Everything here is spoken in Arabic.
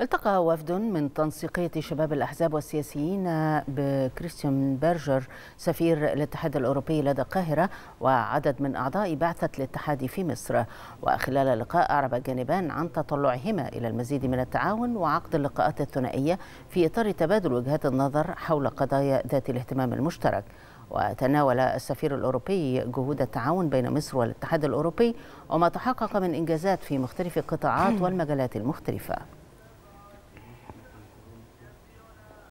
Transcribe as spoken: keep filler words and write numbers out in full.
التقى وفد من تنسيقية شباب الأحزاب والسياسيين بكريستيان برجر سفير الاتحاد الأوروبي لدى القاهرة وعدد من أعضاء بعثة الاتحاد في مصر، وخلال اللقاء أعرب الجانبان عن تطلعهما إلى المزيد من التعاون وعقد اللقاءات الثنائية في إطار تبادل وجهات النظر حول قضايا ذات الاهتمام المشترك. وتناول السفير الأوروبي جهود التعاون بين مصر والاتحاد الأوروبي وما تحقق من إنجازات في مختلف القطاعات والمجالات المختلفة.